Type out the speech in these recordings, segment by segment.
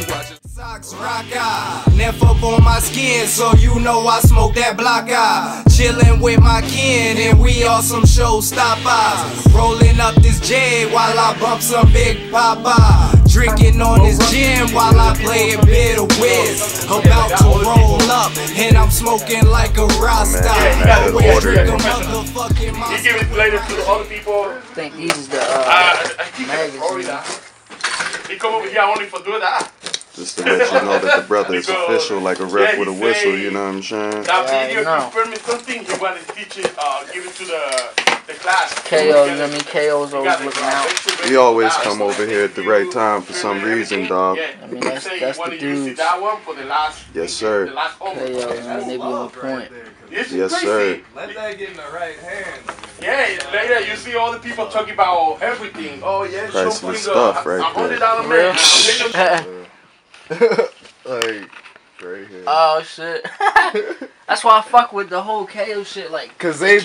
money watchers. Socks rock out, neff up on my skin, so you know I smoke that block out. Chillin' with my kin, and we all some showstoppers. Rollin' up this J while I bump some Big Papa. Drinking on this gin while I play a bit of whiz. About to roll up, and I'm smoking like a Rasta. Always drink a motherfucking monster. You give it later to the other people. I think these is the magazine. He come over here only for doing that. Just to let you know that the brother is official, like a rep with a whistle, you know what I'm saying? That video, if you permit something, you want to teach it, give it to the class. KO's always looking out. He always come over here at the right time for some reason, dog. I mean, that's the dudes. Yes, sir. KO's, man, they be on point. Yes, sir. Let that get in the right hand. Yeah, later you see all the people talking about everything. Oh, yeah, priceless stuff right there. $100 man. Like, right here. Oh shit! That's why I fuck with the whole KO shit, like, cause they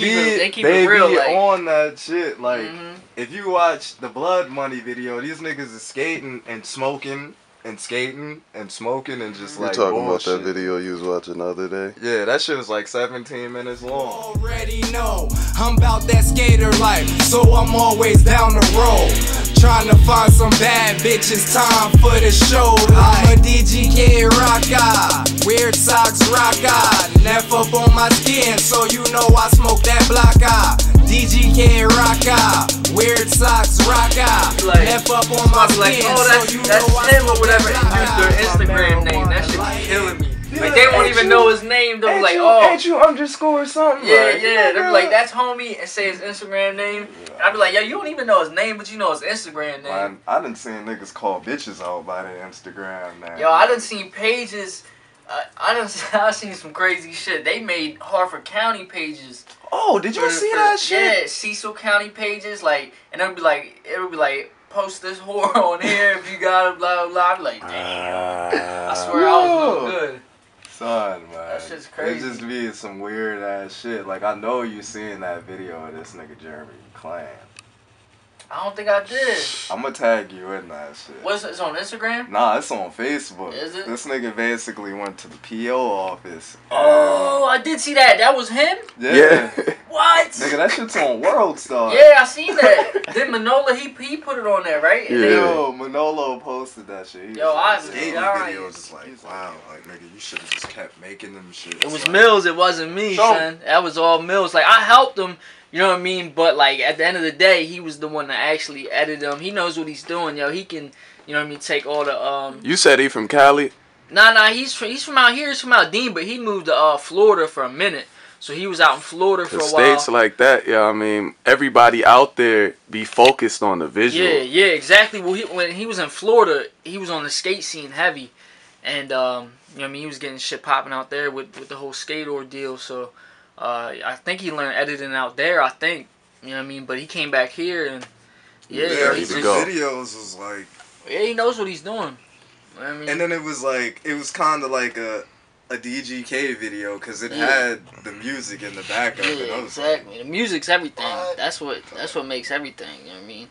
keep it real, like, on that shit. Like, if you watch the Blood Money video, these niggas is skating and smoking and skating and smoking and just like talking bullshit. About that video you was watching the other day. Yeah, that shit was like 17 minutes long. Already know I'm about that skater life, so I'm always down the road. Trying to find some bad bitches, time for the show. I'm a DGK rocker, weird socks rocker. Neff up on my skin, so you know I smoke that blocker. DGK rocker, weird socks rocker. Like, neff up on my skin, oh, that's, so you know I smoke or whatever. Use their Instagram name, that shit be killing me. Like, they won't even know his name. They'll be like, oh, at you underscore something. Yeah, like, yeah. They'll be like, that's homie, and say his Instagram name. Yeah. And I'll be like, yo, you don't even know his name, but you know his Instagram name. Well, I done seen niggas call bitches out by their Instagram name. Yo, I done seen pages. I seen some crazy shit. They made Harford County pages. Oh, did you see that shit? Yeah, Cecil County pages. Like, and it'll be like. Post this whore on here if you got it, blah, blah, blah. I'm like, damn. I swear I was no good. Son, man. That shit's crazy. It just be some weird ass shit. Like, I know you seen that video of this nigga Jeremy Clan. I don't think I did. I'm gonna tag you in that shit. What's it? It's on Instagram? Nah, it's on Facebook. Is it? This nigga basically went to the PO office. Oh, I did see that. That was him? Yeah. What? Nigga, that shit's on Worldstar. Yeah, I seen that. Then Manolo, he put it on there, right? Yeah. Yo, Manolo posted that shit. Yo, like, I was just like, wow, like, nigga, you should have just kept making them shit. It was like, Mills, it wasn't me, son. That was all Mills. Like, I helped him, you know what I mean? But, like, at the end of the day, he was the one that actually edited them. He knows what he's doing, yo. He can, you know what I mean, take all the, You said he from Cali? Nah, he's from out here. He's from out Dean, but he moved to Florida for a minute. So he was out in Florida for a while. States like that, yeah, I mean, everybody out there be focused on the visual. Yeah, exactly. Well, when he was in Florida, he was on the skate scene heavy. And, you know what I mean, he was getting shit popping out there with the whole skate ordeal. So I think he learned editing out there, I think. You know what I mean? But he came back here and, yeah he just, videos was like... Yeah, he knows what he's doing. You know what I mean? And then it was kind of like a DGK video, because it had the music in the back of it. Exactly. The music's everything. That's what makes everything, you know what I mean?